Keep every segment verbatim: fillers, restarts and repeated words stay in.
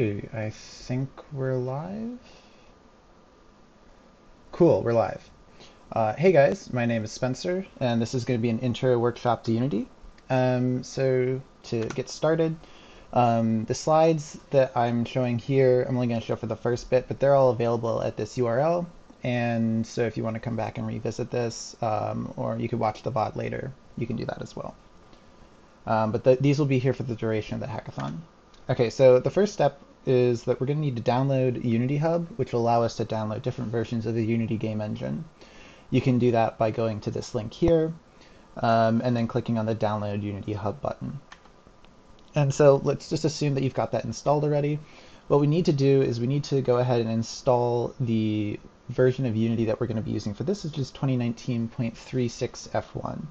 Okay, I think we're live. Cool, we're live. Uh, hey guys, my name is Spencer, and this is going to be an intro workshop to Unity. Um, so to get started, um, the slides that I'm showing here, I'm only going to show for the first bit, but they're all available at this U R L. And so if you want to come back and revisit this, um, or you could watch the V O D later, you can do that as well. Um, but the, these will be here for the duration of the hackathon. Okay, so the first step is that we're going to need to download Unity Hub, which will allow us to download different versions of the Unity game engine. You can do that by going to this link here, um, and then clicking on the Download Unity Hub button. And so let's just assume that you've got that installed already. What we need to do is we need to go ahead and install the version of Unity that we're going to be using for this, which is twenty nineteen point three six F one.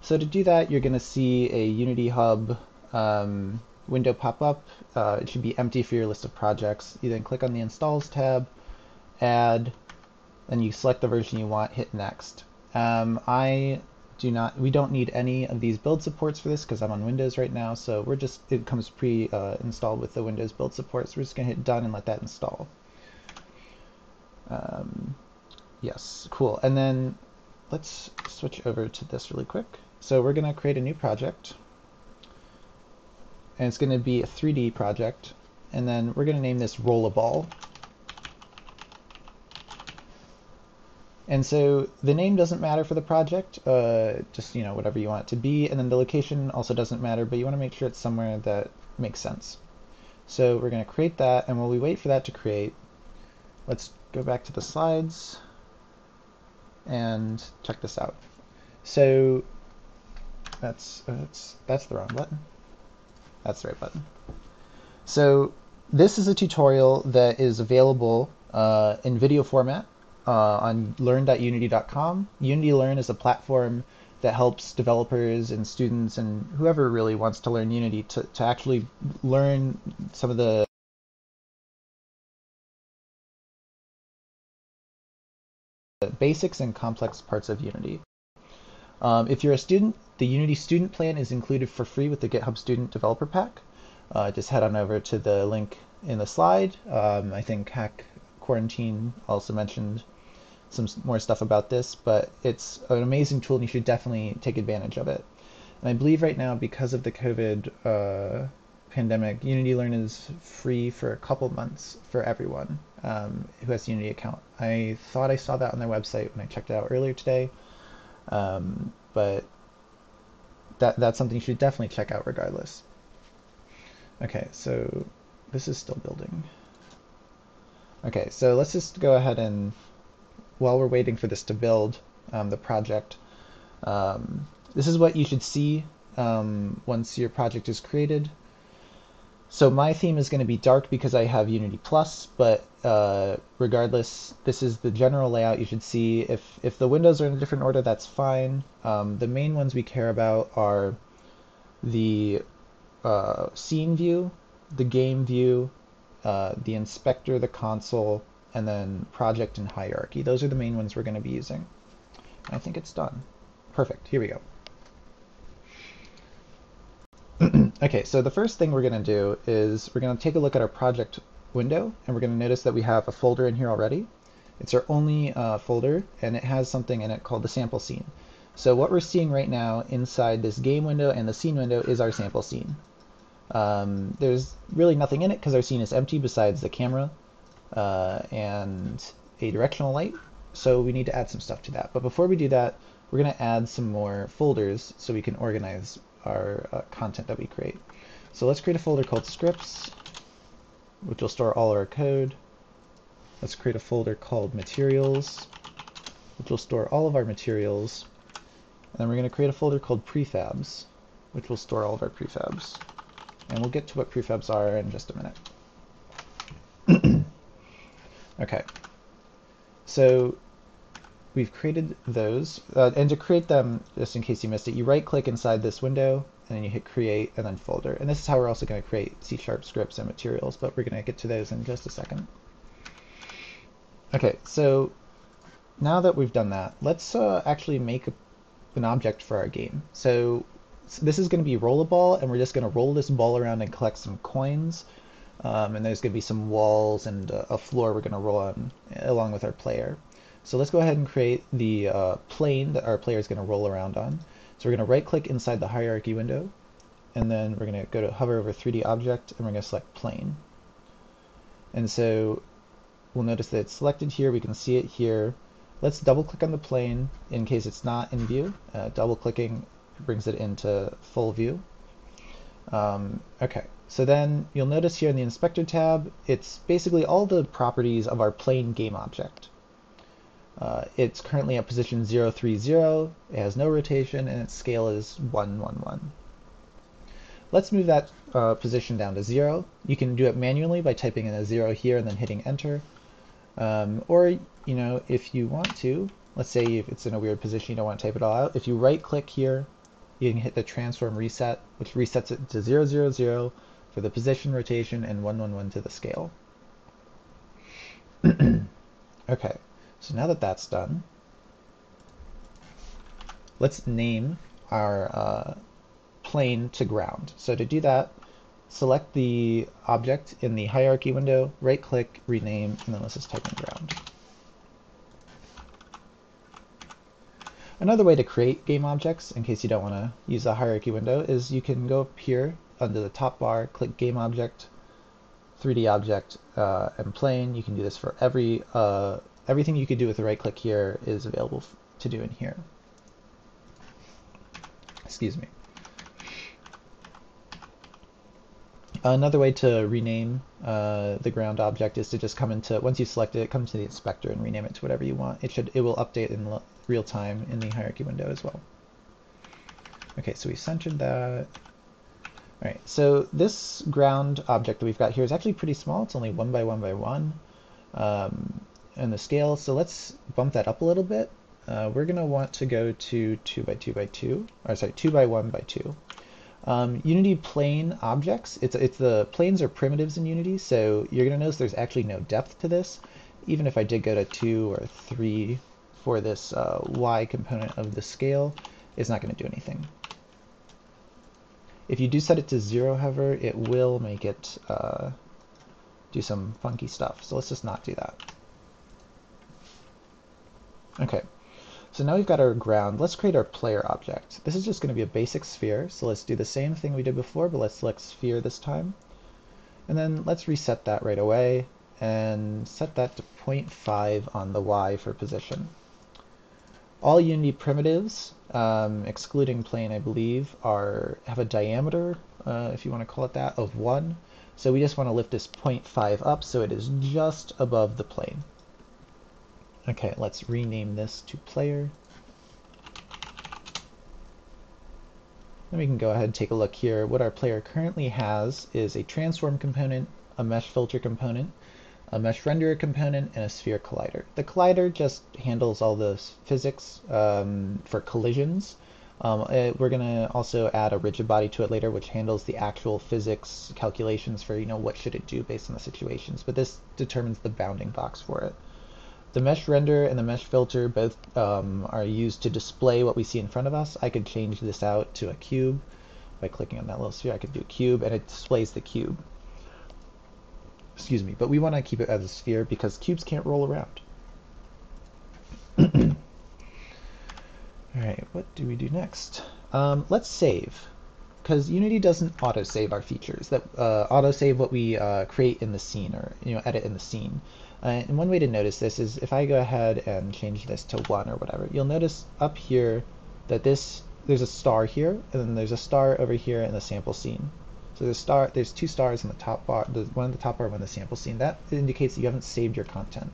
So to do that, you're going to see a Unity Hub um, window pop up. Uh, it should be empty for your list of projects. You then click on the Installs tab, add, and you select the version you want, hit Next. Um, I do not, we don't need any of these build supports for this because I'm on Windows right now, so we're just, it comes pre-installed uh, with the Windows build support, so we're just going to hit Done and let that install. Um, yes, cool. And then let's switch over to this really quick. So we're going to create a new project. And it's going to be a three D project, and then we're going to name this Roll-A-Ball. And so the name doesn't matter for the project, uh, just, you know, whatever you want it to be, and then the location also doesn't matter, but you want to make sure it's somewhere that makes sense. So we're going to create that, and while we wait for that to create, let's go back to the slides and check this out. So that's, that's, that's the wrong button. That's the right button. So this is a tutorial that is available uh, in video format uh, on learn dot unity dot com. Unity Learn is a platform that helps developers and students and whoever really wants to learn Unity to, to actually learn some of the basics and complex parts of Unity. Um, if you're a student, the Unity Student Plan is included for free with the GitHub Student Developer Pack. Uh, just head on over to the link in the slide. Um, I think Hack Quarantine also mentioned some more stuff about this, but it's an amazing tool and you should definitely take advantage of it. And I believe right now, because of the COVID uh, pandemic, Unity Learn is free for a couple months for everyone um, who has a Unity account. I thought I saw that on their website when I checked it out earlier today. Um, but that that's something you should definitely check out regardless. Okay, so this is still building. Okay, so let's just go ahead and, while we're waiting for this to build, um, the project, um, this is what you should see um, once your project is created. So my theme is going to be dark because I have Unity Plus, but uh, regardless, this is the general layout you should see. If, if the windows are in a different order, that's fine. Um, the main ones we care about are the uh, scene view, the game view, uh, the inspector, the console, and then project and hierarchy. Those are the main ones we're going to be using. I think it's done. Perfect. Here we go. Okay, so the first thing we're going to do is we're going to take a look at our project window, and we're going to notice that we have a folder in here already. It's our only uh, folder, and it has something in it called the sample scene. So what we're seeing right now inside this game window and the scene window is our sample scene. Um, there's really nothing in it because our scene is empty besides the camera uh, and a directional light, so we need to add some stuff to that. But before we do that, we're going to add some more folders so we can organize our uh, content that we create. So let's create a folder called scripts, which will store all our code. Let's create a folder called materials, which will store all of our materials. And then we're going to create a folder called prefabs, which will store all of our prefabs. And we'll get to what prefabs are in just a minute. Okay. So we've created those, uh, and to create them, just in case you missed it, you right-click inside this window, and then you hit Create, and then Folder. And this is how we're also going to create C sharp scripts and materials, but we're going to get to those in just a second. Okay, so now that we've done that, let's uh, actually make a, an object for our game. So, so this is going to be Roll-A-Ball, and we're just going to roll this ball around and collect some coins. Um, and there's going to be some walls and a floor we're going to roll on along with our player. So let's go ahead and create the uh, plane that our player is going to roll around on. So we're going to right click inside the hierarchy window, and then we're going to go to hover over three D object, and we're going to select plane. And so we'll notice that it's selected here. We can see it here. Let's double click on the plane in case it's not in view. Uh, double clicking brings it into full view. Um, okay. So then you'll notice here in the Inspector tab, it's basically all the properties of our plain game object. Uh, it's currently at position zero three zero, it has no rotation, and its scale is one one one. Let's move that uh, position down to zero. You can do it manually by typing in a zero here and then hitting enter. Um, or, you know, if you want to, let's say if it's in a weird position, you don't want to type it all out. If you right click here, you can hit the transform reset, which resets it to zero zero zero. For the position, rotation, and one one one to the scale. Okay, so now that that's done, let's name our uh, plane to ground. So to do that, select the object in the hierarchy window, right click, rename, and then let's just type in ground. Another way to create game objects, in case you don't want to use the hierarchy window, is you can go up here under the top bar, click Game Object, three D Object, uh, and Plane. You can do this for every, uh, everything you could do with the right click here is available to do in here. Excuse me. Another way to rename uh, the ground object is to just come into, once you select it, it comes to the inspector and rename it to whatever you want. It should, it will update in real time in the hierarchy window as well. Okay, so we centered that. All right, so this ground object that we've got here is actually pretty small. It's only one by one by one um, in the scale. So let's bump that up a little bit. Uh, we're going to want to go to two by two by two, or sorry, two by one by two. Um, Unity plane objects. It's it's the planes are primitives in Unity, so you're going to notice there's actually no depth to this. Even if I did go to two or three for this uh, Y component of the scale, it's not going to do anything. If you do set it to zero, however, it will make it uh, do some funky stuff. So let's just not do that. Okay, so now we've got our ground. Let's create our player object. This is just going to be a basic sphere. So let's do the same thing we did before, but let's select sphere this time. And then let's reset that right away and set that to zero point five on the Y for position. All Unity primitives, um, excluding plane, I believe, are have a diameter, uh, if you want to call it that, of one. So we just want to lift this zero point five up so it is just above the plane. Okay, let's rename this to player. Then we can go ahead and take a look here. What our player currently has is a transform component, a mesh filter component, a mesh renderer component, and a sphere collider. The collider just handles all the physics um, for collisions. Um, it, we're gonna also add a Rigidbody to it later, which handles the actual physics calculations for, you know, what should it do based on the situations, but this determines the bounding box for it. The mesh renderer and the mesh filter both um, are used to display what we see in front of us. I could change this out to a cube. By clicking on that little sphere, I could do cube, and it displays the cube. Excuse me, but we want to keep it as a sphere because cubes can't roll around. All right, what do we do next? Um, let's save, because Unity doesn't autosave our features. That uh, autosave what we uh, create in the scene, or you know, edit in the scene. Uh, and one way to notice this is if I go ahead and change this to one or whatever, you'll notice up here that this there's a star here, and then there's a star over here in the sample scene. So there's, star, there's two stars in the top bar, the one in the top bar, one in the sample scene. That indicates that you haven't saved your content.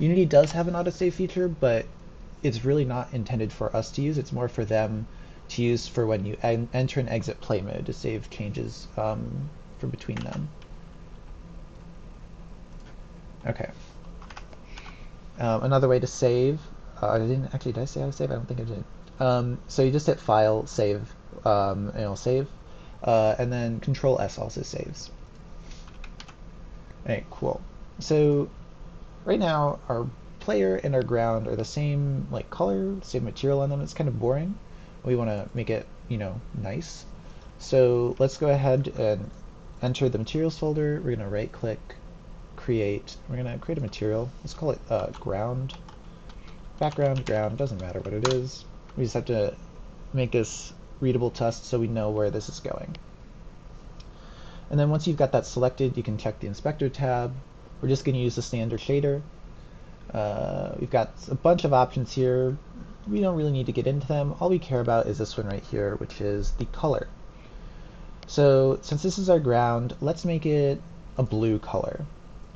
Unity does have an autosave feature, but it's really not intended for us to use. It's more for them to use for when you en enter and exit play mode to save changes um, from between them. Okay. Um, another way to save, uh, I didn't, actually, did I say how to save? I don't think I did. Um, so you just hit File, Save, um, and it'll save. Uh, and then Control S also saves. All right, cool. So right now our player and our ground are the same like color, same material on them. It's kind of boring. We want to make it, you know, nice. So let's go ahead and enter the materials folder. We're gonna right click, create. We're gonna create a material. Let's call it uh, ground. Background, ground, doesn't matter what it is. We just have to make this readable to us so we know where this is going. And then once you've got that selected, you can check the inspector tab. We're just gonna use the standard shader. Uh, we've got a bunch of options here. We don't really need to get into them. All we care about is this one right here, which is the color. So since this is our ground, let's make it a blue color.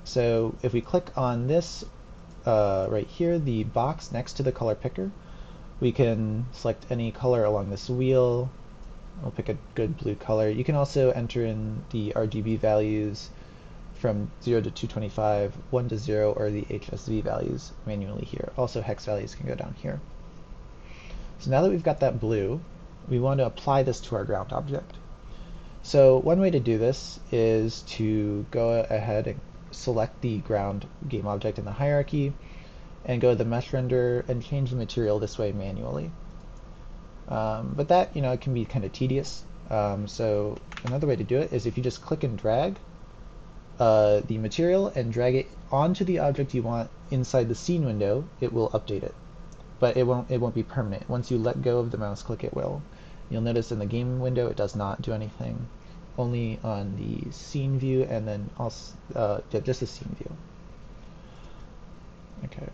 So if we click on this uh, right here, the box next to the color picker, we can select any color along this wheel. We'll pick a good blue color. You can also enter in the R G B values from zero to two twenty-five, one to zero, or the H S V values manually here. Also hex values can go down here. So now that we've got that blue, we want to apply this to our ground object. So one way to do this is to go ahead and select the ground game object in the hierarchy and go to the mesh render and change the material this way manually. Um, but that, you know, it can be kind of tedious. Um, so another way to do it is if you just click and drag uh, the material and drag it onto the object you want inside the scene window, it will update it. But it won't, it won't be permanent. Once you let go of the mouse click, it will. You'll notice in the game window it does not do anything. Only on the scene view and then also uh, just the scene view. Okay.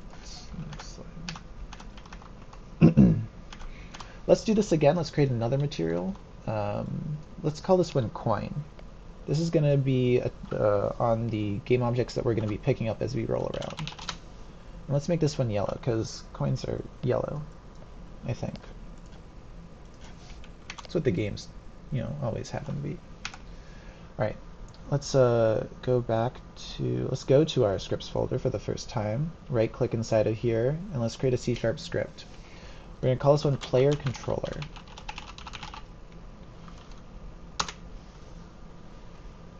Let's do this again. Let's create another material. Um, let's call this one coin. This is going to be uh, on the game objects that we're going to be picking up as we roll around. And let's make this one yellow because coins are yellow, I think. That's what the games, you know, always happen to be. All right. Let's uh, go back to, let's go to our scripts folder for the first time. Right click inside of here and let's create a C sharp script. We're going to call this one PlayerController.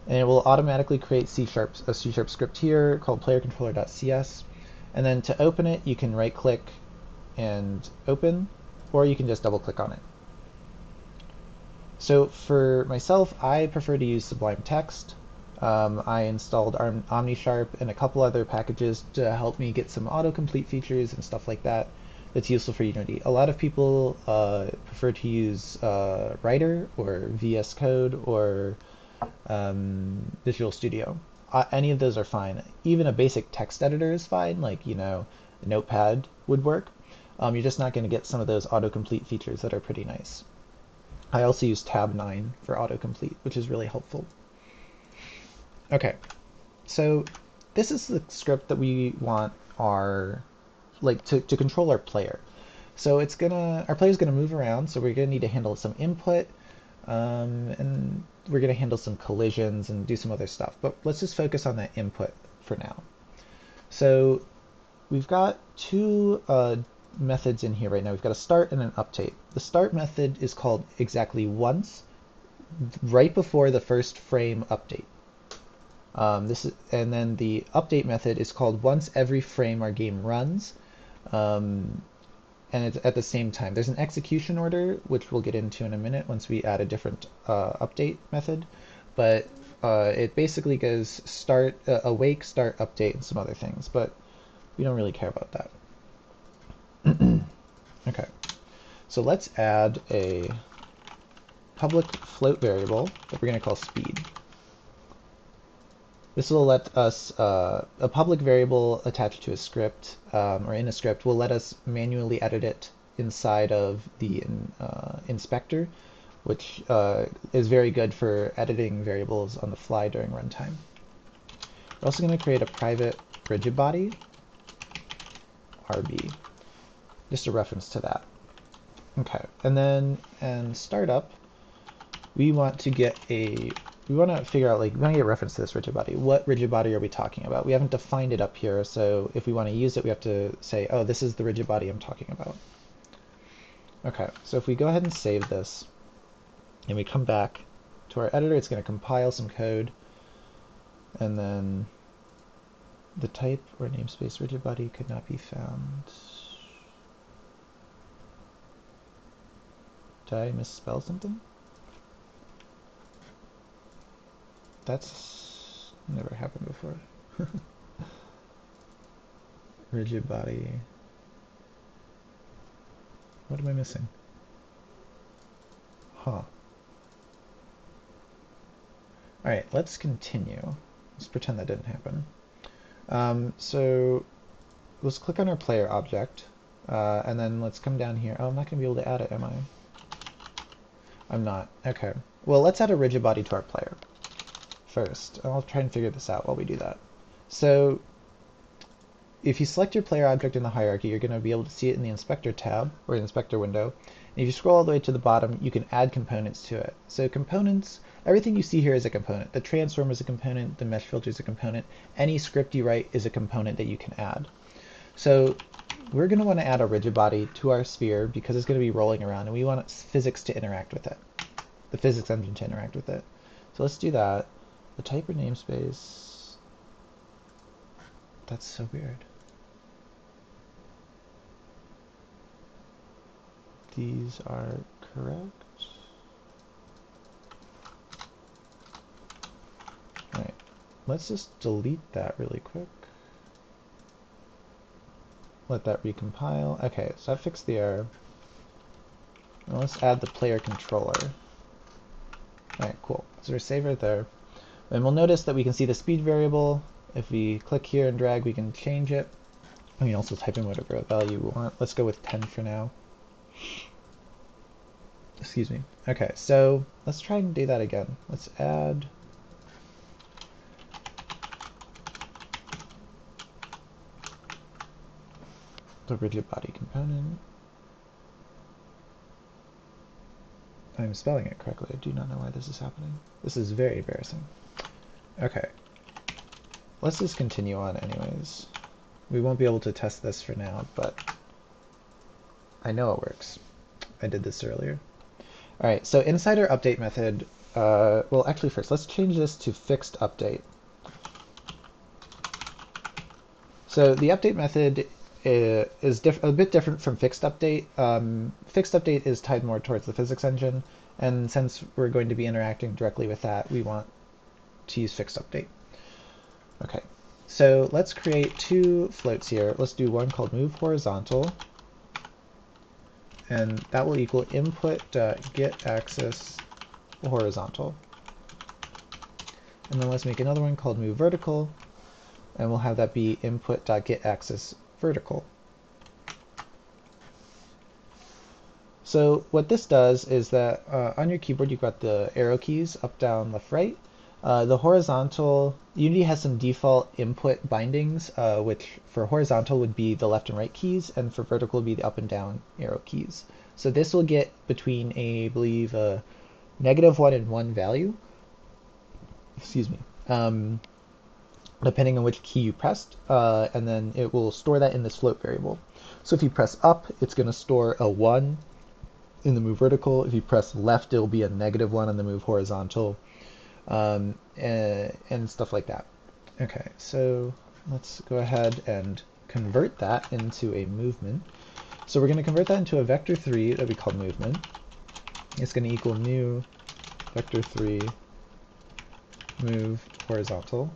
And it will automatically create C sharp, a C sharp script here called player controller dot C S. And then to open it, you can right click and open, or you can just double click on it. So for myself, I prefer to use Sublime Text. Um, I installed OmniSharp and a couple other packages to help me get some autocomplete features and stuff like that that's useful for Unity. A lot of people uh, prefer to use uh, Rider or V S Code or um, Visual Studio. Uh, any of those are fine. Even a basic text editor is fine, like, you know, Notepad would work. Um, you're just not going to get some of those autocomplete features that are pretty nice. I also use tab nine for autocomplete, which is really helpful. Okay, so this is the script that we want our, like, to, to control our player. So it's gonna, our player's gonna move around, so we're gonna need to handle some input, um, and we're gonna handle some collisions and do some other stuff, but let's just focus on that input for now. So we've got two uh, methods in here right now. We've got a start and an update. The start method is called exactly once, right before the first frame update. Um, this is, and then the update method is called once every frame our game runs, um, and it's at the same time. There's an execution order, which we'll get into in a minute once we add a different uh, update method, but uh, it basically goes start, uh, awake, start, update, and some other things, but we don't really care about that. Okay, so let's add a public float variable that we're going to call speed. This will let us, uh, a public variable attached to a script um, or in a script will let us manually edit it inside of the uh, inspector, which uh, is very good for editing variables on the fly during runtime. We're also going to create a private Rigidbody, R B. Just a reference to that. Okay, and then and startup, we want to get a, we want to figure out, like, we want to get reference to this Rigidbody. What Rigidbody are we talking about? We haven't defined it up here, so if we want to use it, we have to say, oh, this is the Rigidbody I'm talking about. Okay, so if we go ahead and save this, and we come back to our editor, it's going to compile some code, and then the type or namespace Rigidbody could not be found. Did I misspell something? That's never happened before. Rigidbody. What am I missing? Huh. Alright, let's continue. Let's pretend that didn't happen. Um, so let's click on our player object, uh, and then let's come down here. Oh, I'm not going to be able to add it, am I? I'm not. Okay. Well, let's add a rigid body to our player first. I'll try and figure this out while we do that. So if you select your player object in the hierarchy, you're going to be able to see it in the inspector tab, or the inspector window. And if you scroll all the way to the bottom, you can add components to it. So components, everything you see here is a component. The transform is a component, the mesh filter is a component. Any script you write is a component that you can add. So we're going to want to add a rigid body to our sphere because it's going to be rolling around, and we want physics to interact with it, the physics engine to interact with it. So let's do that. The type or namespace. That's so weird. These are correct. All right, let's just delete that really quick. Let that recompile. Okay, so I fixed the error. Now let's add the player controller. All right, cool. So we're saved right there. And we'll notice that we can see the speed variable. If we click here and drag, we can change it. We can also type in whatever value we want. Let's go with ten for now. Excuse me. Okay, so let's try and do that again. Let's add the rigid body component. I'm spelling it correctly. I do not know why this is happening. This is very embarrassing. Okay. Let's just continue on anyways. We won't be able to test this for now, but I know it works. I did this earlier. All right, so inside our update method, uh, well, actually first, let's change this to fixed update. So the update method is, is diff a bit different from fixed update. Um, fixed update is tied more towards the physics engine, and since we're going to be interacting directly with that, we want to use fixed update. Okay, so let's create two floats here. Let's do one called move horizontal, and that will equal input uh, get axis horizontal. And then let's make another one called move vertical, and we'll have that be input get axis vertical. So what this does is that uh, on your keyboard you've got the arrow keys up, down, left, right. Uh, the horizontal, Unity has some default input bindings, uh, which for horizontal would be the left and right keys, and for vertical would be the up and down arrow keys. So this will get between a, I believe, a negative one and one value, excuse me, um, depending on which key you pressed, uh, and then it will store that in this float variable. So if you press up, it's going to store a one in the move vertical. If you press left, it'll be a negative one in the move horizontal. Um, and, and stuff like that. Okay, so let's go ahead and convert that into a movement. So we're going to convert that into a vector three that we call movement. It's going to equal new vector three move horizontal.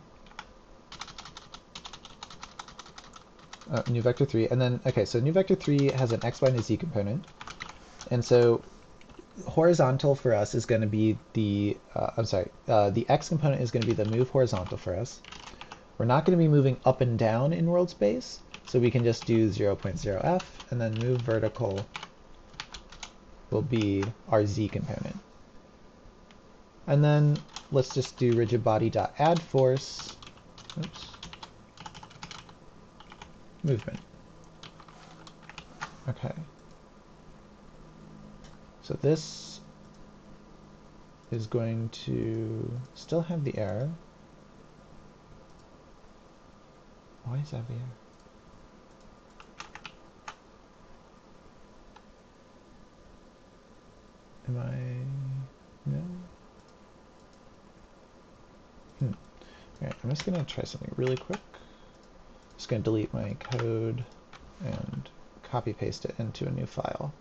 Uh, new vector three, and then, okay, so new vector three has an x, y, and a z component. And so horizontal for us is going to be the, uh, I'm sorry, uh, the X component is going to be the move horizontal for us. We're not going to be moving up and down in world space, so we can just do zero point zero F, and then move vertical will be our Z component. And then let's just do rigidbody.addForce, oops, movement. Okay. So this is going to still have the error. Why is that the error? Am I... no? Hmm. Alright, I'm just going to try something really quick. I'm just going to delete my code and copy paste it into a new file.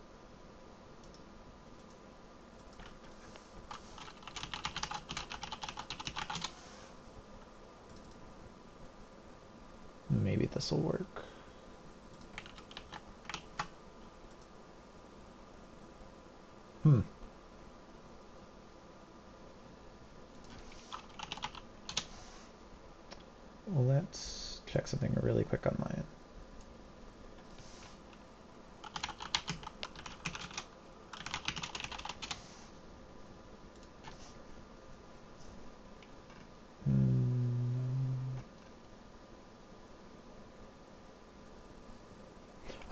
this will work. Hmm. Well, let's check something really quick on my end.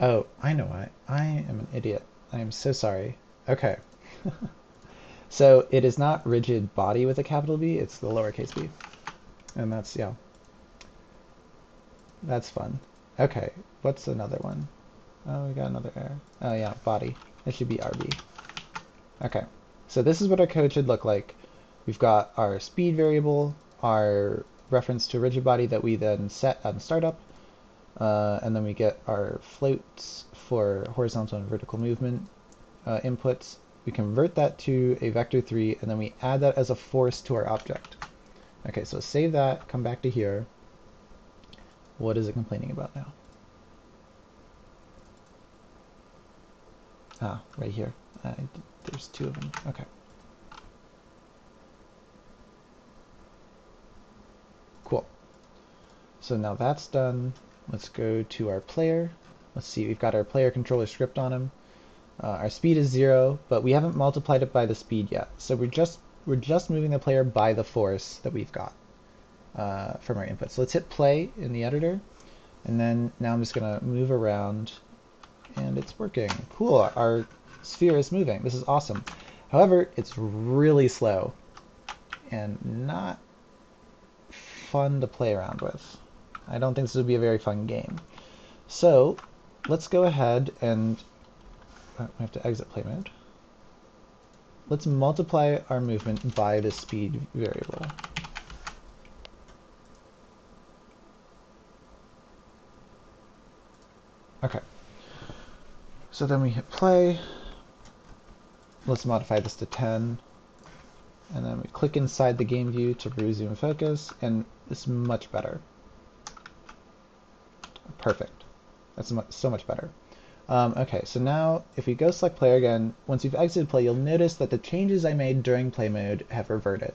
Oh, I know why. I am an idiot. I am so sorry. Okay. So it is not rigid body with a capital B, it's the lowercase b. And that's, yeah. That's fun. Okay, what's another one? Oh, we got another error. Oh yeah, body. It should be R B. Okay, so this is what our code should look like. We've got our speed variable, our reference to rigid body that we then set on startup. Uh, and then we get our floats for horizontal and vertical movement uh, inputs. We convert that to a vector three, and then we add that as a force to our object. Okay, so save that, come back to here. What is it complaining about now? Ah, right here. I, there's two of them. Okay. Cool. So now that's done. Let's go to our player. Let's see, we've got our player controller script on him. Uh, our speed is zero, but we haven't multiplied it by the speed yet. So we're just we're just moving the player by the force that we've got uh, from our input. So let's hit play in the editor, and then now I'm just gonna move around, and it's working. Cool, our sphere is moving. This is awesome. However, it's really slow and not fun to play around with. I don't think this would be a very fun game. So let's go ahead and I uh, have to exit play mode. Let's multiply our movement by the speed variable. Okay. So then we hit play. Let's modify this to ten. And then we click inside the game view to resume focus, and it's much better. Perfect. That's so much better. Um, okay, so now if we go select player again, once you've exited play, you'll notice that the changes I made during play mode have reverted.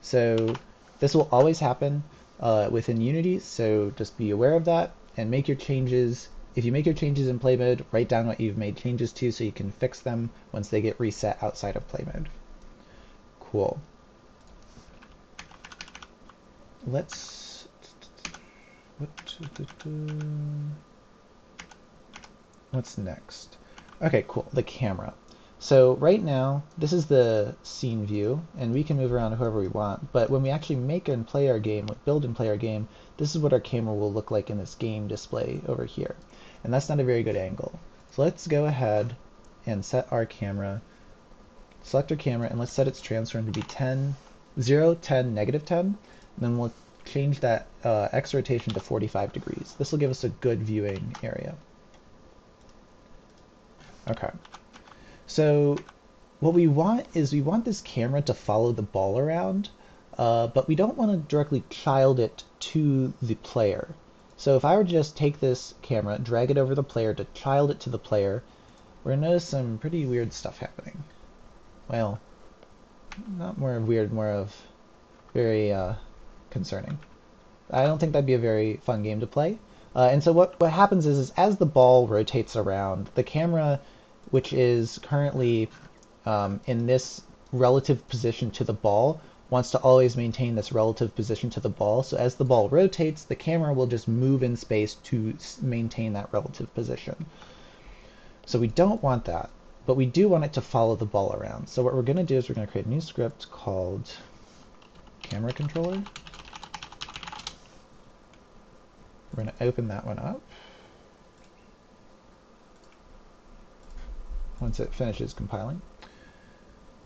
So this will always happen uh, within Unity, so just be aware of that and make your changes. If you make your changes in play mode, write down what you've made changes to so you can fix them once they get reset outside of play mode. Cool. Let's What's next? Okay, cool, the camera. So right now, this is the scene view, and we can move around however we want, but when we actually make and play our game, build and play our game, this is what our camera will look like in this game display over here. And that's not a very good angle. So let's go ahead and set our camera, select our camera, and let's set its transform to be ten, zero, ten, negative ten, and then we'll change that uh, X rotation to forty-five degrees. This will give us a good viewing area. Okay, so what we want is we want this camera to follow the ball around, uh, but we don't want to directly child it to the player. So if I were to just take this camera, drag it over the player to child it to the player, we're going to notice some pretty weird stuff happening. Well, not more of weird, more of very... Uh, concerning. I don't think that'd be a very fun game to play. Uh, and so what, what happens is, is as the ball rotates around, the camera, which is currently um, in this relative position to the ball, wants to always maintain this relative position to the ball. So as the ball rotates, the camera will just move in space to maintain that relative position. So we don't want that, but we do want it to follow the ball around. So what we're going to do is we're going to create a new script called CameraController. We're going to open that one up. Once it finishes compiling.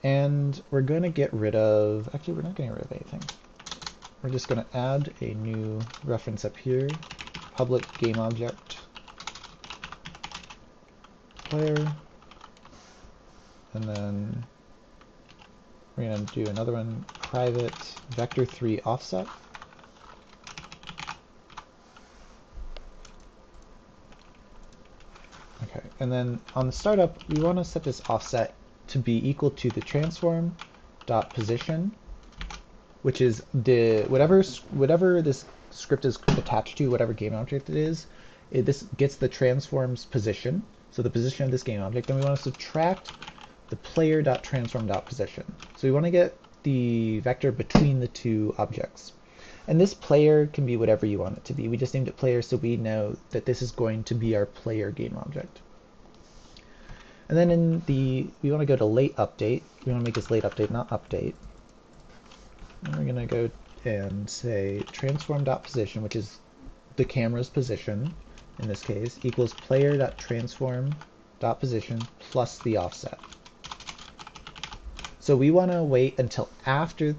And we're going to get rid of, actually we're not getting rid of anything. We're just going to add a new reference up here, public game object, player, and then we're going to do another one, private vector three offset. And then on the startup, we want to set this offset to be equal to the transform.position, which is the whatever whatever this script is attached to, whatever game object it is, it, this gets the transform's position, so the position of this game object. And we want to subtract the player.transform.position. So we want to get the vector between the two objects. And this player can be whatever you want it to be. We just named it player so we know that this is going to be our player game object. And then in the, we want to go to late update. We want to make this late update, not update. And we're going to go and say transform.position, which is the camera's position in this case, equals player.transform.position plus the offset. So we want to wait until after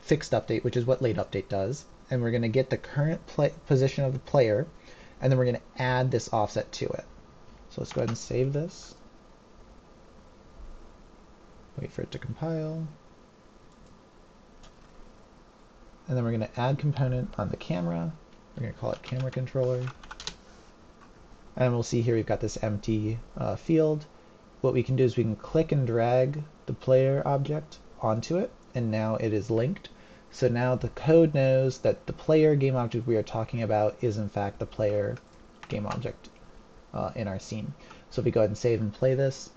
fixed update, which is what late update does, and we're going to get the current play position of the player, and then we're going to add this offset to it. So let's go ahead and save this. Wait for it to compile. And then we're going to add component on the camera. We're going to call it camera controller. And we'll see here we've got this empty uh, field. What we can do is we can click and drag the player object onto it, and now it is linked. So now the code knows that the player game object we are talking about is in fact the player game object uh, in our scene. So if we go ahead and save and play this,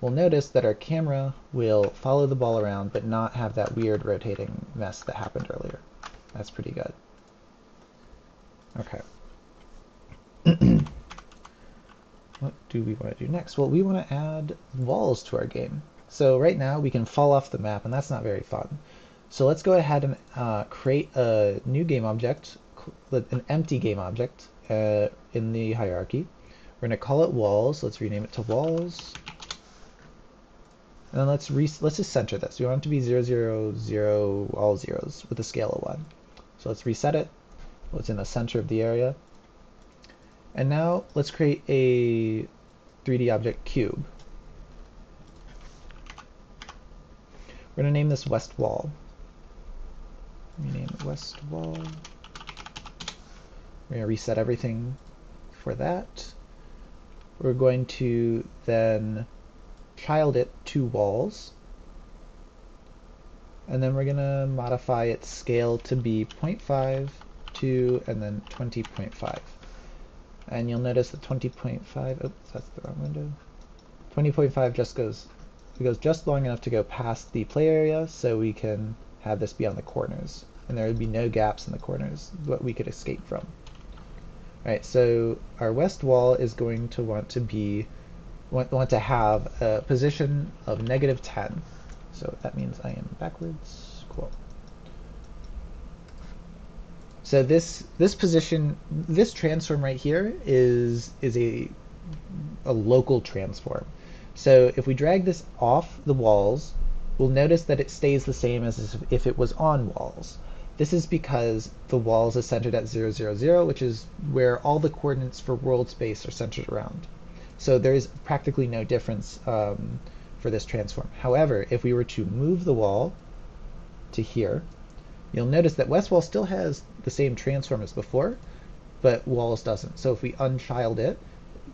we'll notice that our camera will follow the ball around but not have that weird rotating mess that happened earlier. That's pretty good. Okay. What do we want to do next? Well, we want to add walls to our game. So right now we can fall off the map, and that's not very fun. So let's go ahead and uh, create a new game object, an empty game object uh, in the hierarchy. We're going to call it walls. Let's rename it to walls. And then let's, re let's just center this. We want it to be zero, zero, zero, all zeros with a scale of one. So let's reset it. Well, it's in the center of the area. And now let's create a three D object cube. We're going to name this West Wall. Rename it West Wall. We're going to reset everything for that. We're going to then child it to walls. And then we're going to modify its scale to be zero point five, two, and then twenty point five. And you'll notice that twenty point five, oops, that's the wrong window. twenty point five just goes It goes just long enough to go past the play area, so we can have this be on the corners, and there would be no gaps in the corners what we could escape from. Alright, so our west wall is going to want to be want, want to have a position of negative ten. So that means I am backwards. Cool. So this this position, this transform right here is is a a local transform. So if we drag this off the walls, we'll notice that it stays the same as if it was on walls. This is because the walls is centered at zero, zero, zero, which is where all the coordinates for world space are centered around. So there is practically no difference um, for this transform. However, if we were to move the wall to here, you'll notice that west wall still has the same transform as before, but walls doesn't. So if we unchild it,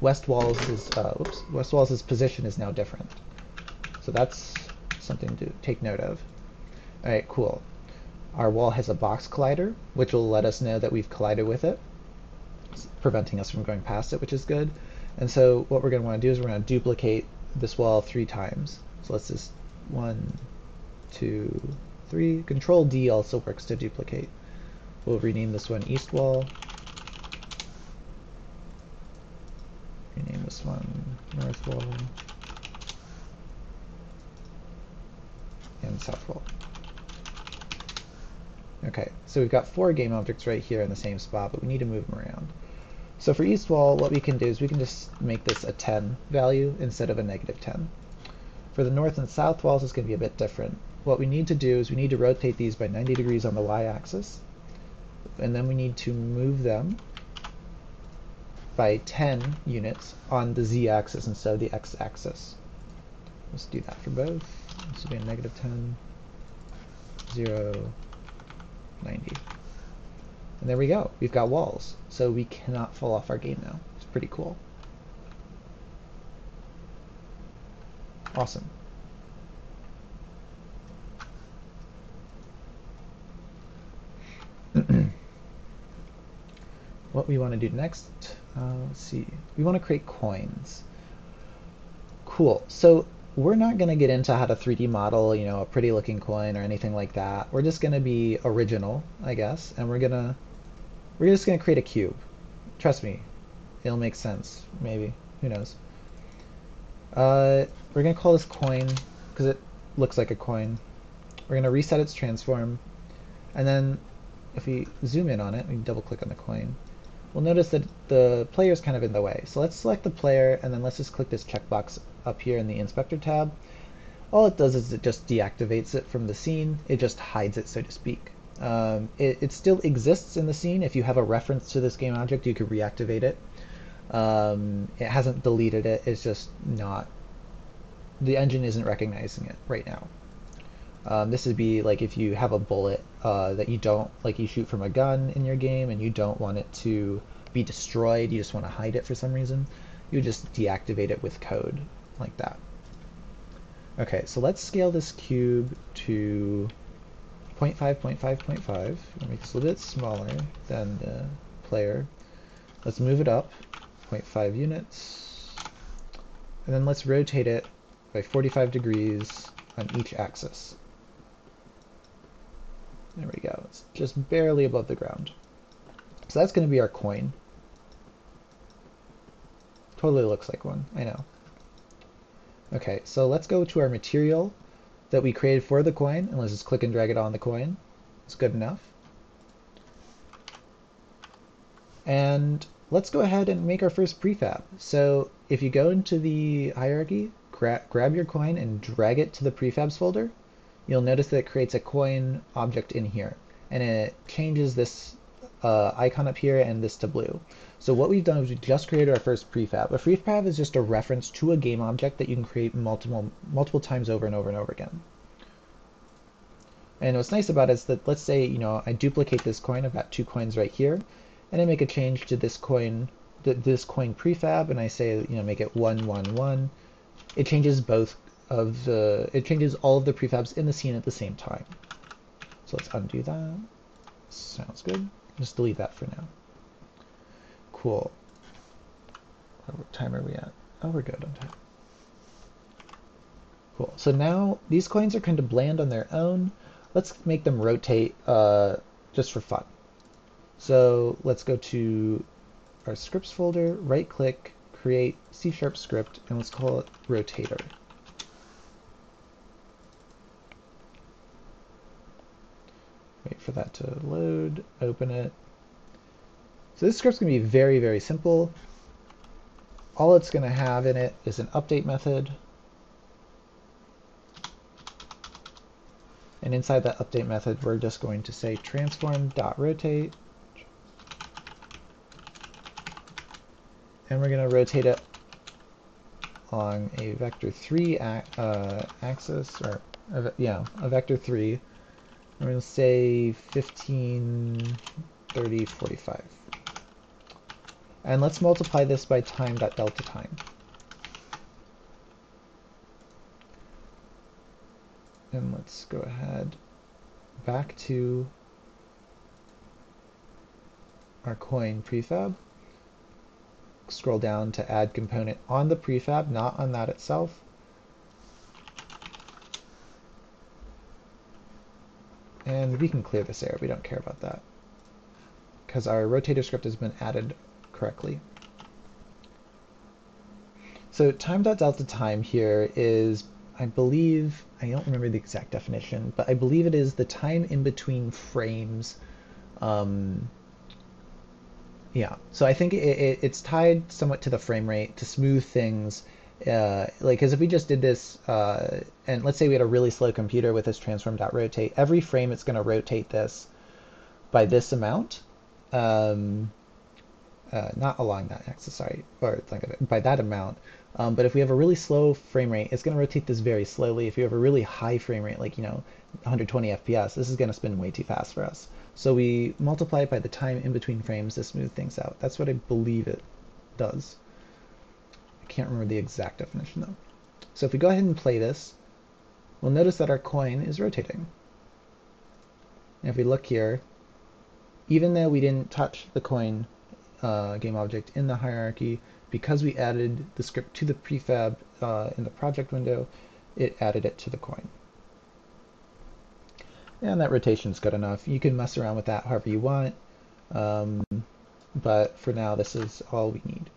West Walls is uh, oops, West Walls' position is now different. So that's something to take note of. All right, cool. Our wall has a box collider, which will let us know that we've collided with it, preventing us from going past it, which is good. And so what we're going to want to do is we're going to duplicate this wall three times. So let's just one, two, three. Control D also works to duplicate. We'll rename this one East Wall. Rename this one North Wall and South Wall. Okay, so we've got four game objects right here in the same spot, but we need to move them around. So for East Wall, what we can do is we can just make this a ten value instead of a negative ten. For the North and South Walls, it's going to be a bit different. What we need to do is we need to rotate these by ninety degrees on the y-axis, and then we need to move them by ten units on the z-axis instead of the x-axis. Let's do that for both. This will be a negative ten, zero, ninety. And there we go. We've got walls. So we cannot fall off our game now. It's pretty cool. Awesome. What we want to do next, uh, let's see, we want to create coins. Cool. So we're not going to get into how to three D model, you know, a pretty looking coin or anything like that. We're just going to be original, I guess, and we're going to, we're just going to create a cube. Trust me, it'll make sense, maybe, who knows. Uh, we're going to call this coin because it looks like a coin. We're going to reset its transform, and then if we zoom in on it, we double click on the coin, we'll notice that the player is kind of in the way. So let's select the player, and then let's just click this checkbox up here in the inspector tab. All it does is it just deactivates it from the scene. It just hides it, so to speak. Um, it, it still exists in the scene. If you have a reference to this game object, you could reactivate it. Um, it hasn't deleted it. It's just not, the engine isn't recognizing it right now. Um, this would be like if you have a bullet uh, that you don't, like you shoot from a gun in your game and you don't want it to be destroyed, you just want to hide it for some reason, you just deactivate it with code like that. Okay, so let's scale this cube to zero point five, zero point five, zero point five. We'll make this a little bit smaller than the player. Let's move it up zero point five units, and then let's rotate it by forty-five degrees on each axis. There we go, it's just barely above the ground. So that's going to be our coin. Totally looks like one, I know. Okay, so let's go to our material that we created for the coin, and let's just click and drag it on the coin. It's good enough. And let's go ahead and make our first prefab. So if you go into the hierarchy, gra grab your coin and drag it to the prefabs folder, you'll notice that it creates a coin object in here, and it changes this uh, icon up here and this to blue. So what we've done is we just created our first prefab. A prefab is just a reference to a game object that you can create multiple multiple times over and over and over again. And what's nice about it is that, let's say, you know, I duplicate this coin. I've got two coins right here, and I make a change to this coin, th this coin prefab, and I say, you know, make it one one one. It changes both of the, it changes all of the prefabs in the scene at the same time. So let's undo that. Sounds good. Just delete that for now. Cool. What time are we at? Oh, we're good on time. Cool. So now these coins are kind of bland on their own. Let's make them rotate uh, just for fun. So let's go to our scripts folder, right click, create C sharp script, and let's call it rotator. Wait for that to load, open it. So this script's going to be very, very simple. All it's going to have in it is an update method. And inside that update method, we're just going to say transform.rotate. And we're going to rotate it on a vector three uh, axis, or a, yeah, a vector three. I'm going to say fifteen, thirty, forty-five. And let's multiply this by time.delta time. And let's go ahead back to our coin prefab. Scroll down to add component on the prefab, not on that itself. And we can clear this error, we don't care about that, because our rotator script has been added correctly. So time.delta time here is, I believe, I don't remember the exact definition, but I believe it is the time in between frames. Um, Yeah, so I think it, it, it's tied somewhat to the frame rate to smooth things. Uh, like, because if we just did this, uh, and let's say we had a really slow computer with this transform.rotate, every frame it's going to rotate this by this amount. Um, uh, not along that axis, sorry, or by that amount. Um, but if we have a really slow frame rate, it's going to rotate this very slowly. If you have a really high frame rate, like, you know, one hundred twenty F P S, this is going to spin way too fast for us. So we multiply it by the time in between frames to smooth things out. That's what I believe it does. I can't remember the exact definition though. So if we go ahead and play this, we'll notice that our coin is rotating. And if we look here, even though we didn't touch the coin uh, game object in the hierarchy, because we added the script to the prefab uh, in the project window, it added it to the coin. And that rotation's good enough. You can mess around with that however you want, um, but for now, this is all we need.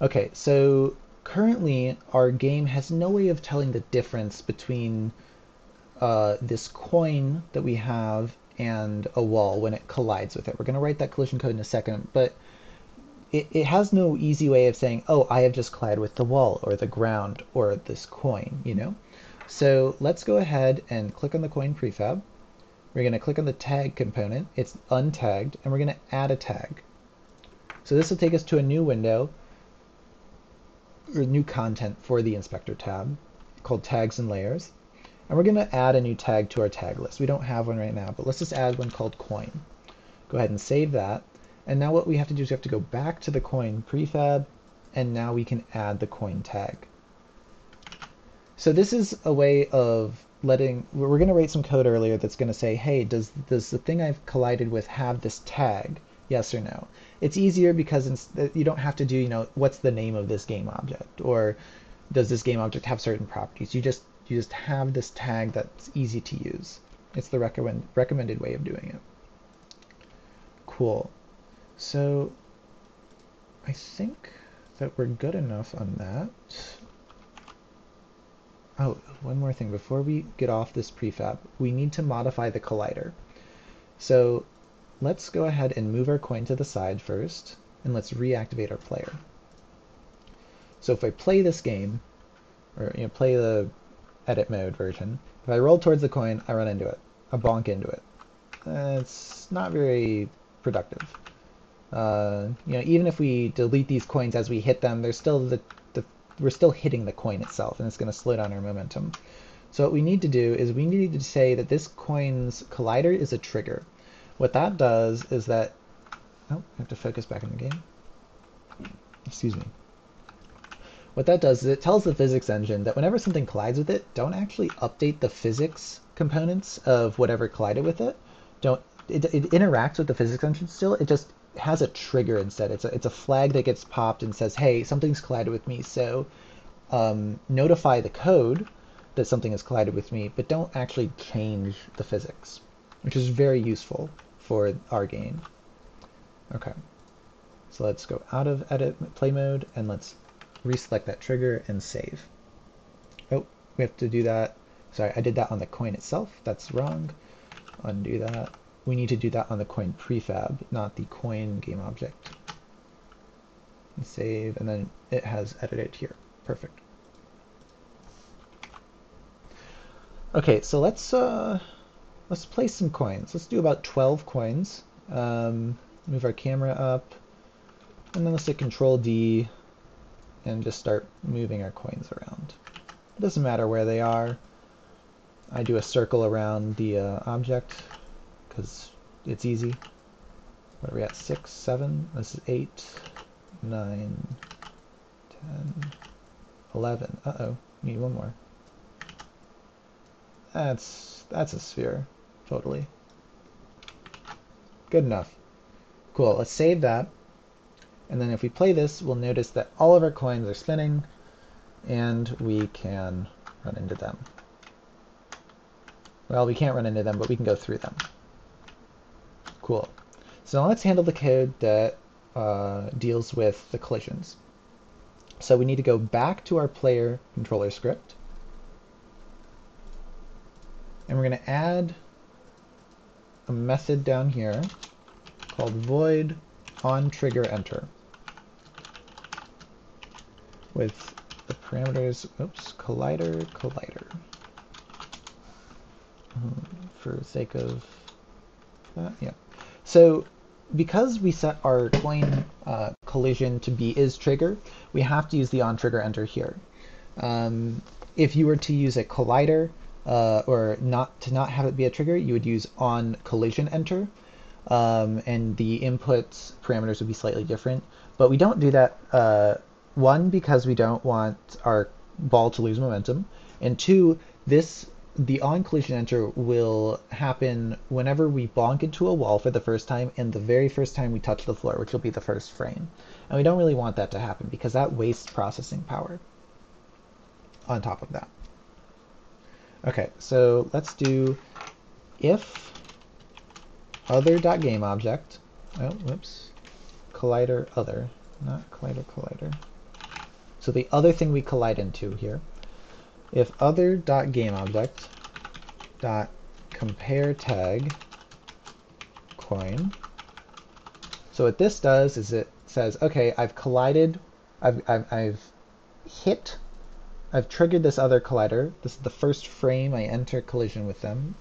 Okay, so currently our game has no way of telling the difference between uh, this coin that we have and a wall when it collides with it. We're going to write that collision code in a second, but it, it has no easy way of saying, oh, I have just collided with the wall or the ground or this coin, you know? So let's go ahead and click on the coin prefab. We're going to click on the tag component. It's untagged, and we're going to add a tag. So this will take us to a new window, or new content for the inspector tab called tags and layers. And we're going to add a new tag to our tag list. We don't have one right now, but let's just add one called coin. Go ahead and save that. And now what we have to do is we have to go back to the coin prefab, and now we can add the coin tag. So this is a way of letting, we're going to write some code earlier that's going to say, hey, does, does the thing I've collided with have this tag? Yes or no? It's easier because you don't have to do, you know, what's the name of this game object, or does this game object have certain properties? You just you just have this tag that's easy to use. It's the recommend recommended way of doing it. Cool. So I think that we're good enough on that. Oh, one more thing before we get off this prefab, we need to modify the collider. So let's go ahead and move our coin to the side first, and let's reactivate our player. So if I play this game, or you know, play the edit mode version, if I roll towards the coin, I run into it. I bonk into it. Uh, it's not very productive. Uh, you know, even if we delete these coins as we hit them, they're still the, the we're still hitting the coin itself, and it's going to slow down our momentum. So what we need to do is we need to say that this coin's collider is a trigger. What that does is that, oh, I have to focus back in the game. Excuse me. What that does is it tells the physics engine that whenever something collides with it, don't actually update the physics components of whatever collided with it. Don't, it, it interacts with the physics engine still, it just has a trigger instead. It's a, it's a flag that gets popped and says, hey, something's collided with me, so um, notify the code that something has collided with me, but don't actually change the physics, which is very useful for our game. Okay, so let's go out of edit play mode and let's reselect that trigger and save. Oh, we have to do that. Sorry, I did that on the coin itself. That's wrong. Undo that. We need to do that on the coin prefab, not the coin game object. And save, and then it has edited here. Perfect. Okay, so let's uh, let's place some coins. Let's do about twelve coins. Um, move our camera up, and then let's hit Control D, and just start moving our coins around. It doesn't matter where they are. I do a circle around the uh, object because it's easy. What are we at? Six, seven. This is eight, nine, ten, eleven. Uh-oh, need one more. That's that's a sphere, totally. Good enough. Cool. Let's save that. And then if we play this, we'll notice that all of our coins are spinning, and we can run into them. Well, we can't run into them, but we can go through them. Cool. So now let's handle the code that uh, deals with the collisions. So we need to go back to our player controller script, and we're going to add a method down here called void onTriggerEnter. With the parameters, oops, collider, collider. For the sake of that, yeah. So because we set our coin uh, collision to be is trigger, we have to use the onTriggerEnter here. Um, if you were to use a collider uh, or not to not have it be a trigger, you would use onCollisionEnter. Um, and the input parameters would be slightly different, But we don't do that, uh, one, because we don't want our ball to lose momentum, and two, this the on-collision enter will happen whenever we bonk into a wall for the first time and the very first time we touch the floor, which will be the first frame. And we don't really want that to happen because that wastes processing power on top of that. Okay, so let's do if other.gameObject, oh, whoops, collider other, not collider collider. So the other thing we collide into here, if other.gameObject.compare tag coin. So what this does is it says, okay, I've collided, I've, I've, I've hit, I've triggered this other collider. This is the first frame I enter collision with them.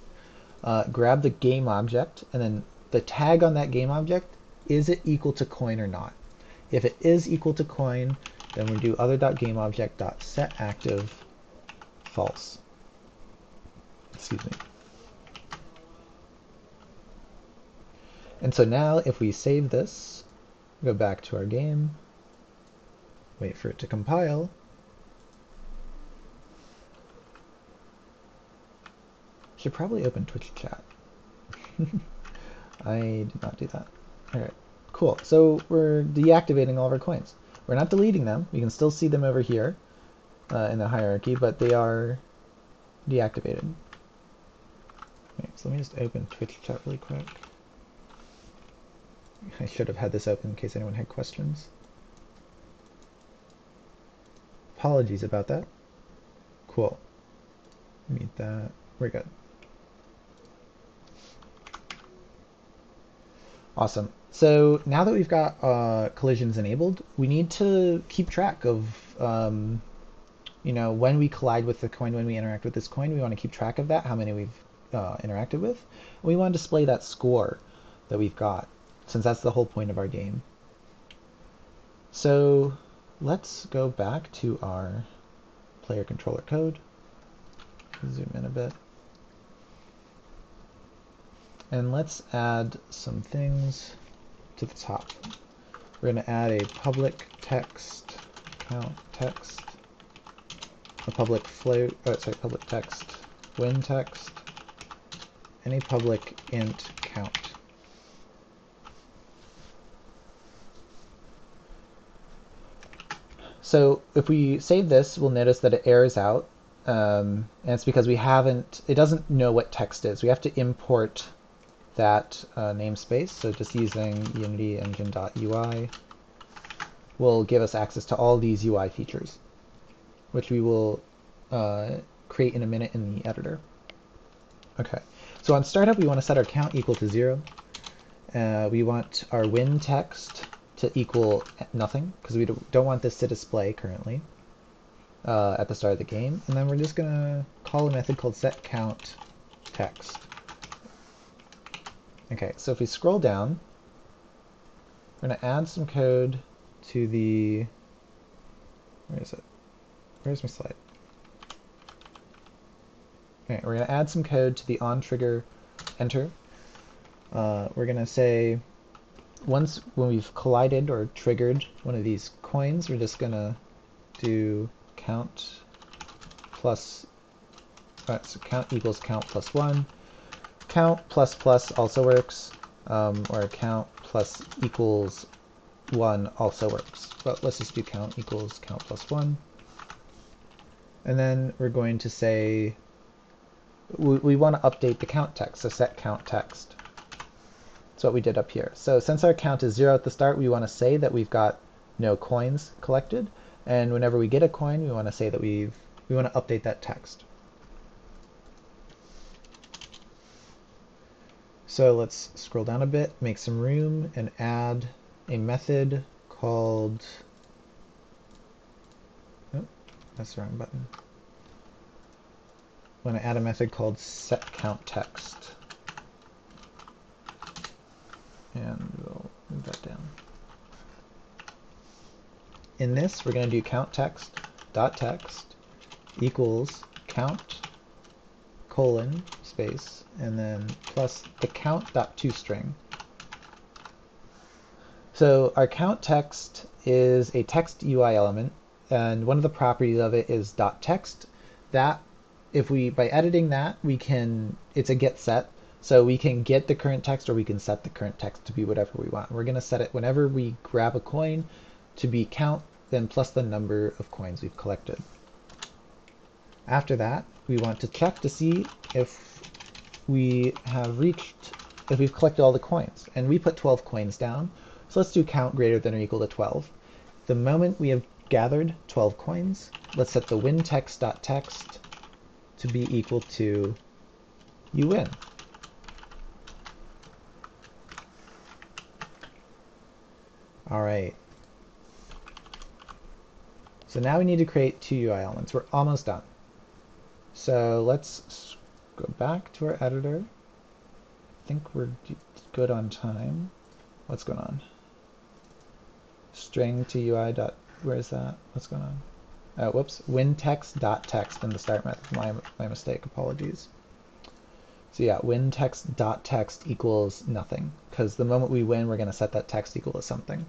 Uh, grab the game object, and then the tag on that game object, is it equal to coin or not? If it is equal to coin, then we do other.gameObject.setActive false. Excuse me. And so now if we save this, go back to our game, wait for it to compile. Should probably open Twitch chat. I did not do that. All right, cool. So we're deactivating all of our coins. We're not deleting them. We can still see them over here uh, in the hierarchy, but they are deactivated. All right, so let me just open Twitch chat really quick. I should have had this open in case anyone had questions. Apologies about that. Cool. Need that. We're good. Awesome. So now that we've got uh, collisions enabled, we need to keep track of, um, you know, when we collide with the coin, when we interact with this coin, we want to keep track of that, how many we've uh, interacted with. And we want to display that score that we've got, since that's the whole point of our game. So let's go back to our player controller code. Zoom in a bit. And let's add some things to the top. We're going to add a public text, count text, a public float, oh, sorry, public text, win text, and a public int count. So if we save this, we'll notice that it errors out, um, and it's because we haven't, it doesn't know what text is. We have to import that uh, namespace, so just using Unity Engine.ui will give us access to all these U I features, which we will uh, create in a minute in the editor. Okay, so on startup we want to set our count equal to zero. Uh, we want our win text to equal nothing because we don't want this to display currently uh, at the start of the game, and then we're just gonna call a method called setCountText. Okay, so if we scroll down, we're going to add some code to the, where is it? Where's my slide? All right, we're going to add some code to the on trigger enter. Uh, we're going to say, once when we've collided or triggered one of these coins, we're just going to do count plus, uh, so count equals count plus one. Count plus plus also works, um, or count plus equals one also works. But let's just do count equals count plus one. And then we're going to say, we, we want to update the count text, so set count text. That's what we did up here. So since our count is zero at the start, we want to say that we've got no coins collected. And whenever we get a coin, we want to say that we've, we want to update that text. So let's scroll down a bit, make some room, and add a method called, oh, that's the wrong button. I'm going to add a method called setCountText. And we'll move that down. In this, we're going to do countText.text equals count colon space and then plus the count dot toString. So our count text is a text U I element, and one of the properties of it is dot text. That, if we, by editing that, we can, it's a get set, so we can get the current text or we can set the current text to be whatever we want. We're gonna set it whenever we grab a coin to be count, then plus the number of coins we've collected. After that, we want to check to see if we have reached, if we've collected all the coins. And we put twelve coins down, so let's do count greater than or equal to twelve. The moment we have gathered twelve coins, let's set the win text.text to be equal to you win. All right. So now we need to create two U I elements. We're almost done. So let's go back to our editor. I think we're good on time. What's going on? String to U I dot, where is that? What's going on? Uh, whoops, win text dot text in the start method. My, my mistake, apologies. So yeah, win text dot text equals nothing, because the moment we win, we're gonna set that text equal to something.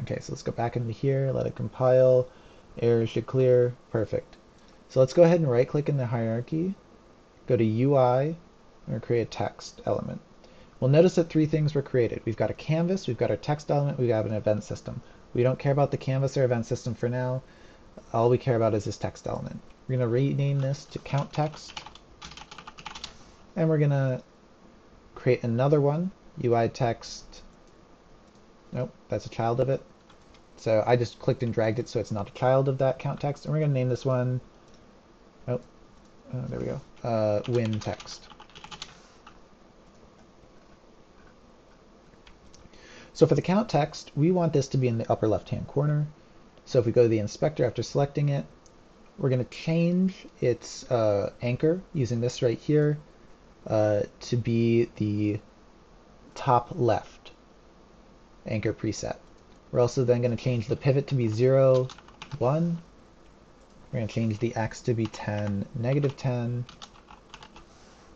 Okay, so let's go back into here, let it compile, errors should clear, perfect. So let's go ahead and right click in the hierarchy, go to U I, and create a text element. We'll notice that three things were created. We've got a canvas, we've got our text element, we've got an event system. We don't care about the canvas or event system for now. All we care about is this text element. We're gonna rename this to count text, and we're gonna create another one, U I text. Nope, that's a child of it. So I just clicked and dragged it so it's not a child of that count text, and we're gonna name this one, nope, oh, there we go, uh, win text. So for the count text, we want this to be in the upper left-hand corner. So if we go to the inspector after selecting it, we're gonna change its uh, anchor using this right here uh, to be the top left anchor preset. We're also then gonna change the pivot to be zero, one. We're gonna change the X to be ten, negative ten.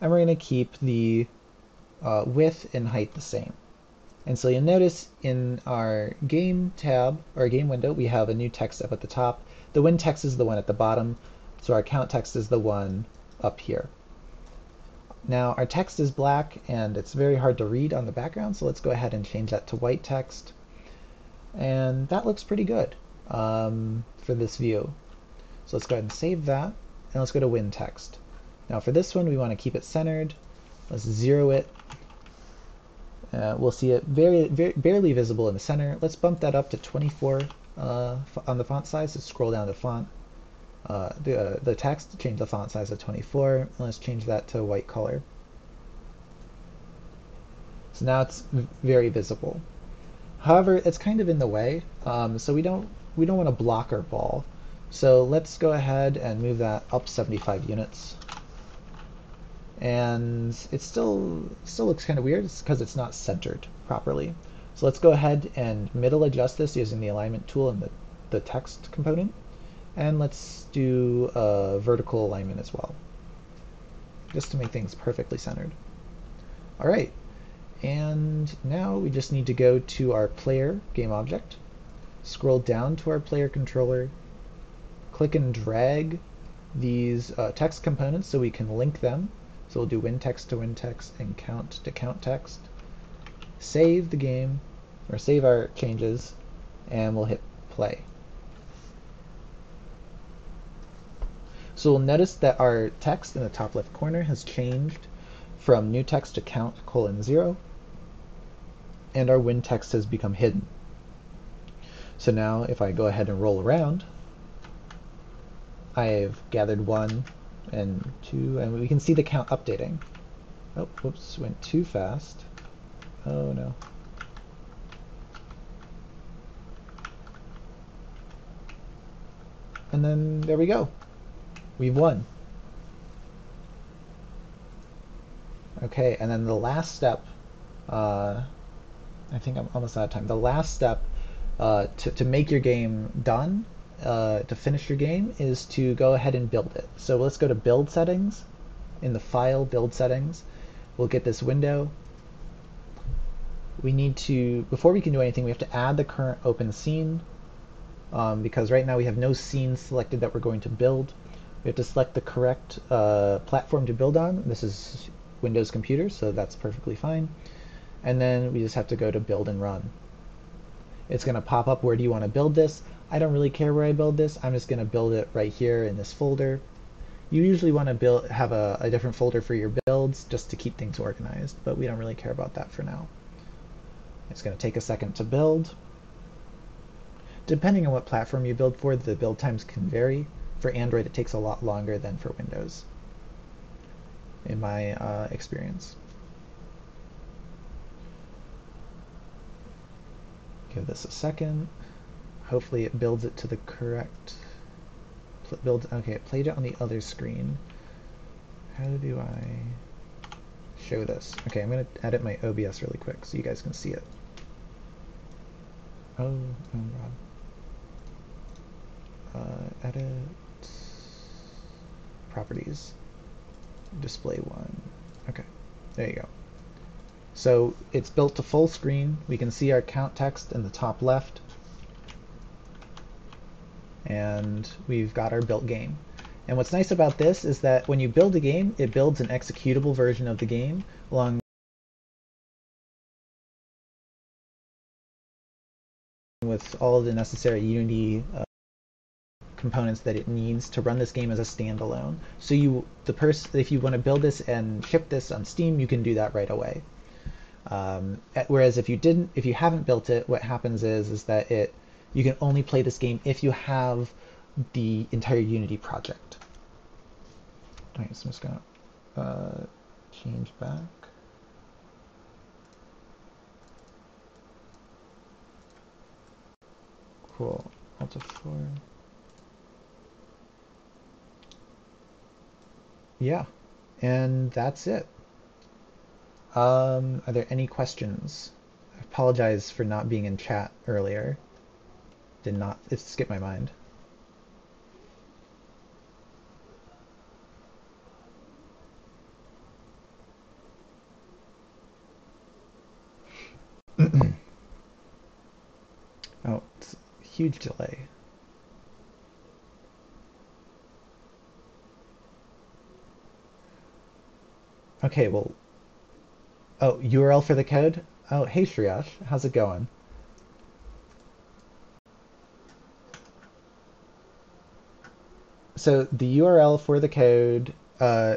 And we're gonna keep the uh, width and height the same. And so you'll notice in our game tab, or game window, we have a new text up at the top. The win text is the one at the bottom, so our count text is the one up here. Now our text is black and it's very hard to read on the background, so let's go ahead and change that to white text. And that looks pretty good um, for this view. So let's go ahead and save that, and let's go to win text. Now for this one, we want to keep it centered. Let's zero it. Uh, we'll see it very, very barely visible in the center. Let's bump that up to twenty-four uh, on the font size. Let's scroll down to font, uh, the, uh, the text, change the font size to twenty-four, and let's change that to white color. So now it's very visible. However, it's kind of in the way, um, so we don't we don't want to block our ball. So let's go ahead and move that up seventy-five units. And it still still looks kind of weird. It's because it's not centered properly. So let's go ahead and middle adjust this using the alignment tool and the, the text component. And let's do a vertical alignment as well, just to make things perfectly centered. All right, and now we just need to go to our player game object, scroll down to our player controller, click and drag these uh, text components so we can link them. So we'll do win text to win text and count to count text. Save the game, or save our changes, and we'll hit play. So we'll notice that our text in the top left corner has changed from new text to count colon zero, and our win text has become hidden. So now if I go ahead and roll around, I've gathered one, and two, and we can see the count updating. Oh, whoops, went too fast. Oh no. And then there we go. We've won. Okay, and then the last step, uh, I think I'm almost out of time. The last step uh, to, to make your game done Uh, to finish your game is to go ahead and build it. So let's go to build settings. In the file, build settings, we'll get this window. we need to, before we can do anything, we have to add the current open scene, um, because right now we have no scene selected that we're going to build. We have to select the correct uh, platform to build on. This is Windows computers, so that's perfectly fine. And then we just have to go to build and run. It's going to pop up, where do you want to build this? I don't really care where I build this. I'm just going to build it right here in this folder. You usually want to build, have a, a different folder for your builds just to keep things organized, but we don't really care about that for now. It's going to take a second to build. Depending on what platform you build for, the build times can vary. For Android, it takes a lot longer than for Windows, in my uh, experience. Give this a second. Hopefully it builds it to the correct build. Okay, it played it on the other screen. How do I show this? Okay, I'm going to edit my O B S really quick so you guys can see it. Oh, oh God. Uh, edit. Properties. Display one. Okay, there you go. So it's built to full screen. We can see our count text in the top left. And we've got our built game. And what's nice about this is that when you build a game, it builds an executable version of the game along with all of the necessary Unity uh, components that it needs to run this game as a standalone. So you, the person, if you want to build this and ship this on Steam, you can do that right away. Um, whereas if you didn't, if you haven't built it, what happens is is that it, you can only play this game if you have the entire Unity project. All right, so I'm just gonna uh, change back. Cool. Alt F four. Yeah, and that's it. Um, are there any questions? I apologize for not being in chat earlier. Did not, it skipped my mind. Oh, it's a huge delay. Okay, well, oh, U R L for the code? Oh, hey Shriyash, how's it going? So the U R L for the code, uh,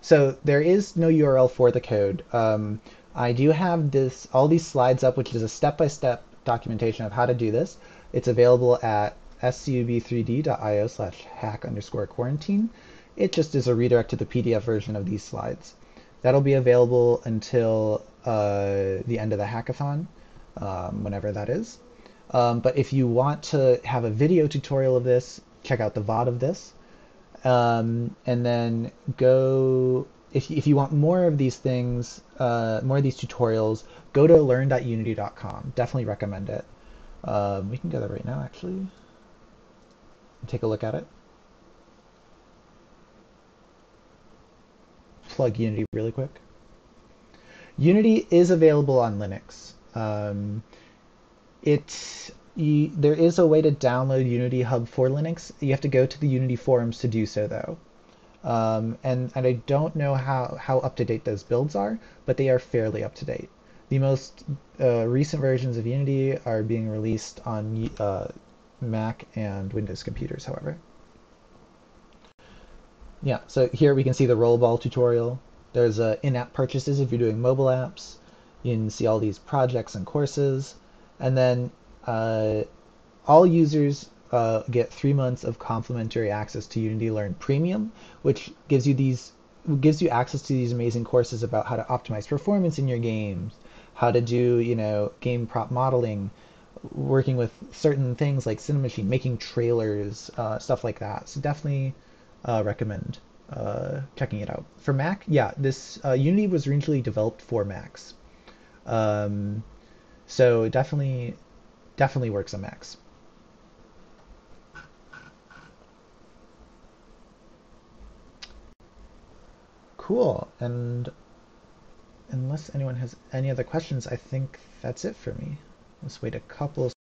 so there is no U R L for the code. Um, I do have this, all these slides up, which is a step-by-step documentation of how to do this. It's available at scub three d dot i o slash hack underscore quarantine. It just is a redirect to the P D F version of these slides. That'll be available until uh, the end of the hackathon, um, whenever that is. Um, but if you want to have a video tutorial of this, check out the V O D of this. Um, and then go, if, if you want more of these things, uh, more of these tutorials, go to learn dot unity dot com. Definitely recommend it. Um, we can go there right now, actually, and take a look at it. Plug Unity really quick. Unity is available on Linux. Um, it, you, there is a way to download Unity Hub for Linux. You have to go to the Unity forums to do so, though. Um, and, and I don't know how, how up-to-date those builds are, but they are fairly up-to-date. The most uh, recent versions of Unity are being released on uh, Mac and Windows computers, however. Yeah, so here we can see the Roll-A-Ball tutorial. There's uh, in-app purchases if you're doing mobile apps. You can see all these projects and courses. And then uh, all users uh, get three months of complimentary access to Unity Learn Premium, which gives you these gives you access to these amazing courses about how to optimize performance in your games, how to do you know game prop modeling, working with certain things like Cinemachine, making trailers, uh, stuff like that. So definitely. Uh, recommend uh, checking it out. For Mac, yeah, this uh, Unity was originally developed for Macs, um, so it definitely, definitely works on Macs. Cool, and unless anyone has any other questions, I think that's it for me. Let's wait a couple of